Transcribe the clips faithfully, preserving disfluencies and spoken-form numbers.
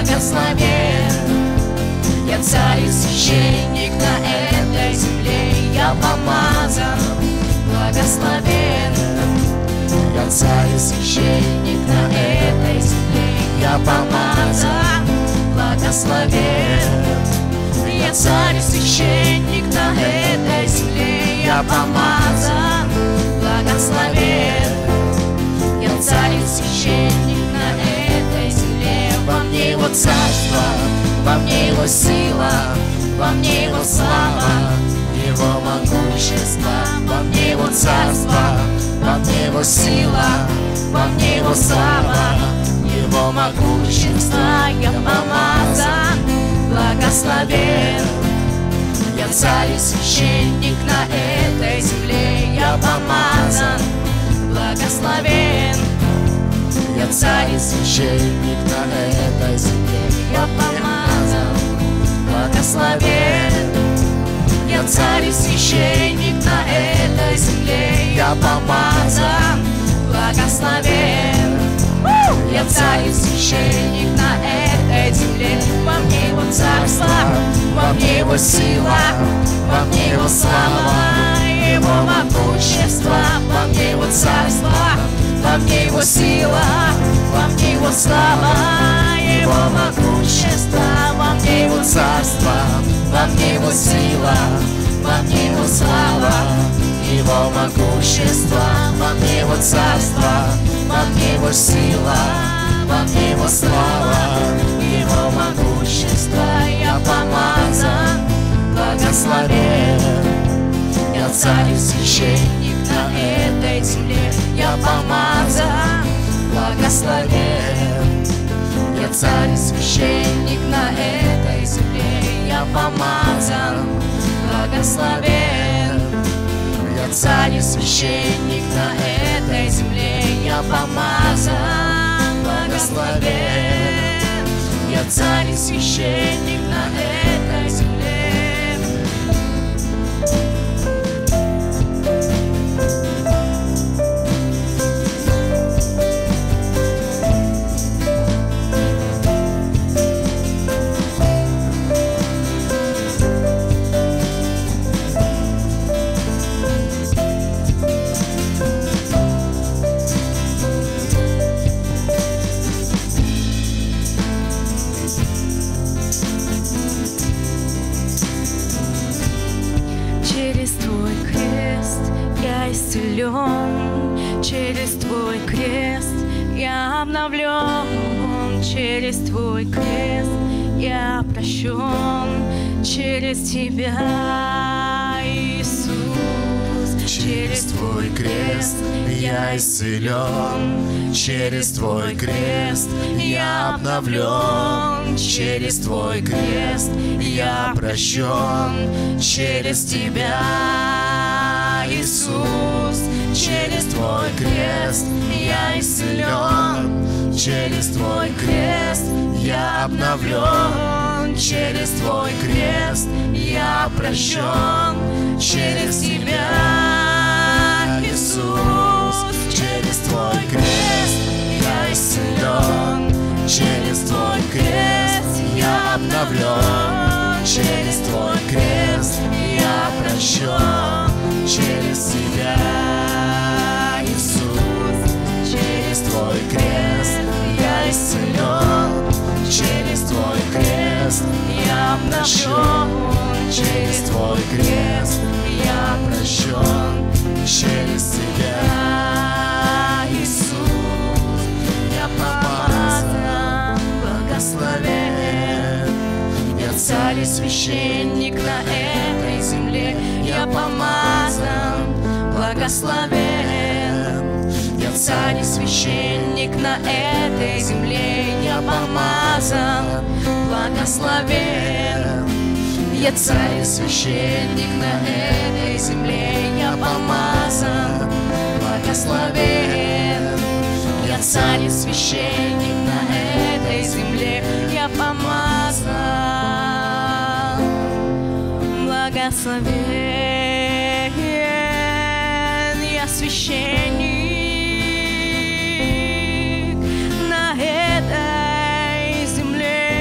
благословен. Я царь и священник на этой земле, я помазан, благословен. Я царь и священник на этой земле, я помазан, благословен. Я царь и священник на этой земле, я помазан, благословен. Я царь и священник на этой земле, во мне его царство, во мне его сила, во мне его слава, его могущество, во мне его царство, во мне его сила, во мне его слава, его могущество, я помазан, благословен. Я царь и священник на этой земле, я помазан, благословен. Я царь и священник на этой земле, я помазан, благословен. Я царь и священник на этой земле, я помазан, благословен. Я царь и священник на этой земле, во мне его царство, во мне его сила, во мне его слава, его могущество, во мне его царство, во мне его сила, во мне его слава, его могущество, во мне его царство, во мне его сила, во мне его слава, его могущество, во мне его царство, во мне его сила, во мне его слава, его могущество, я помазан, благословен. Я царь и священник на этой земле, я помазан, благословен. Я царь и священник на этой земле, я помазан, благословен. Я царь и священник на этой земле, я помазан, благословен. Я царь и священник на этой земле. Через твой крест я обновлен, через твой крест я прощен, через тебя, Иисус. Через твой крест я исцелен, через твой крест я обновлен, через твой крест я прощен, через тебя, Иисус. Через твой крест я исцелен, через твой крест я обновлен, через твой крест я прощен, через тебя, Иисус. Через твой крест я исцелен, через твой крест я обновлен, через твой крест я прощен, через тебя, Иисус. Через твой крест я исцелен, через твой крест я обновлен, через твой крест я прощен, через тебя, Иисус. Я помазан, благословен. Я царь и священник на этой земле, я помазан, благословен. Я царь и священник на этой земле, я помазан, благословен. Я царь и священник на этой земле, я помазан, благословен. Я царь и священник на этой земле, я помазан, благословен. Я священник на этой земле.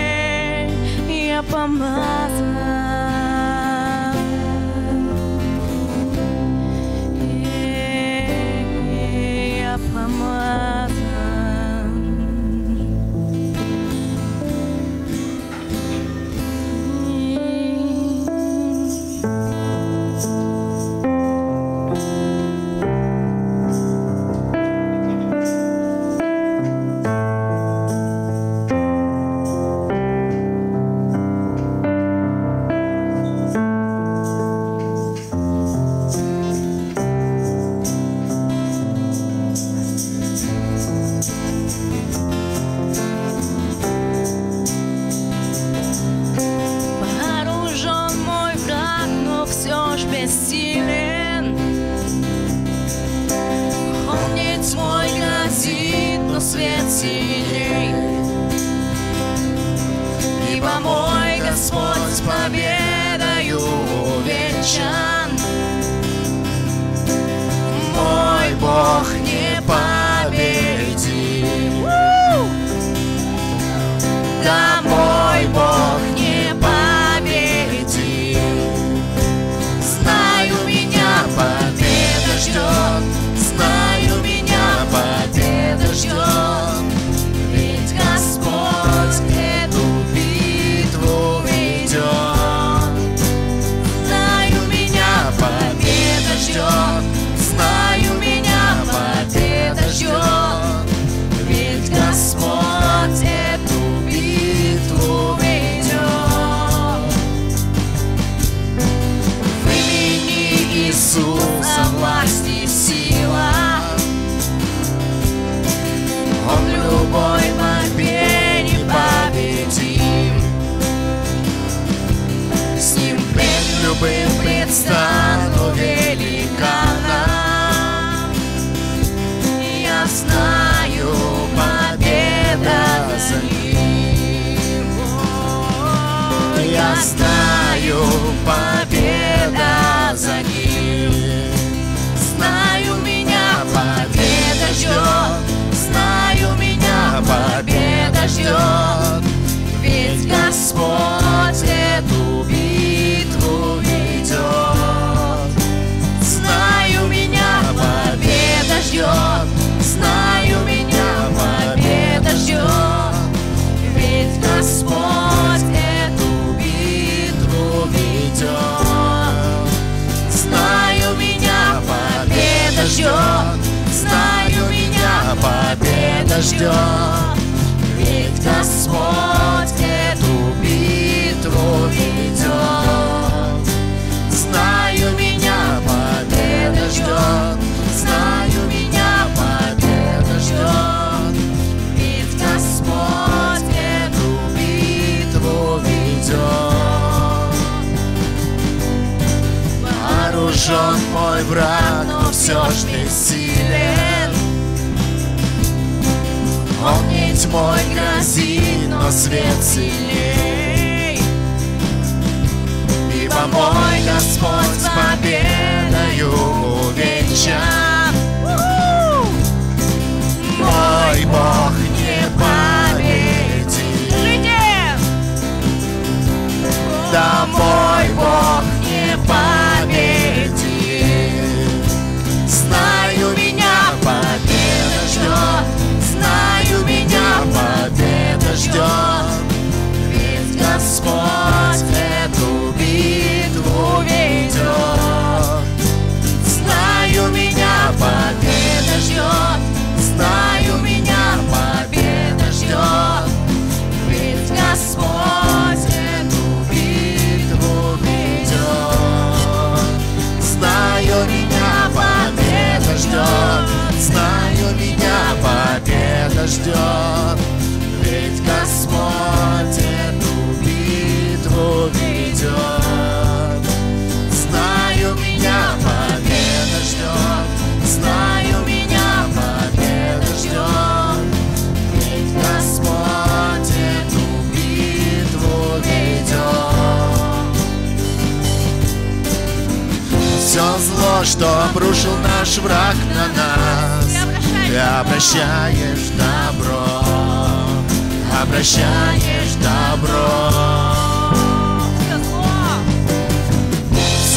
Обращаешь добро,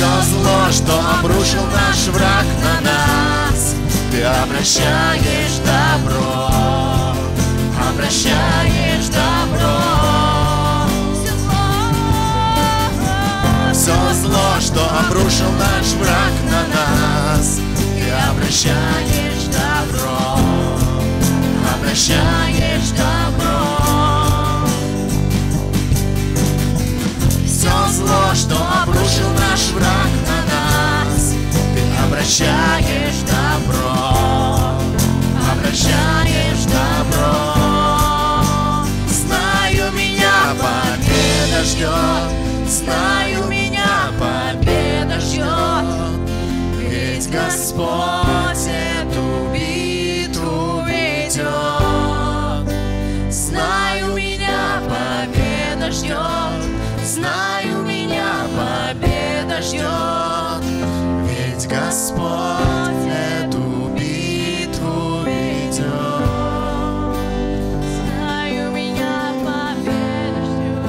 все зло, что обрушил наш враг на нас, ты обращаешь добро, обращаешь добро. Все зло, что обрушил наш враг на нас, ты обращаешь добро, обращаешь добро. Все зло, что обрушил наш враг на нас, ты обращаешь добро, обращаешь добро. Знаю, меня победа ждет, знаю, меня победа ждет, ведь Господь эту битву ведет. Знаю, меня победа ждет, знаю, меня победа ждет, ведь Господь эту битву ведет. Знаю, меня победа ждет.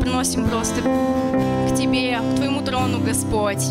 Приносим просто к Тебе, к Твоему трону, Господь.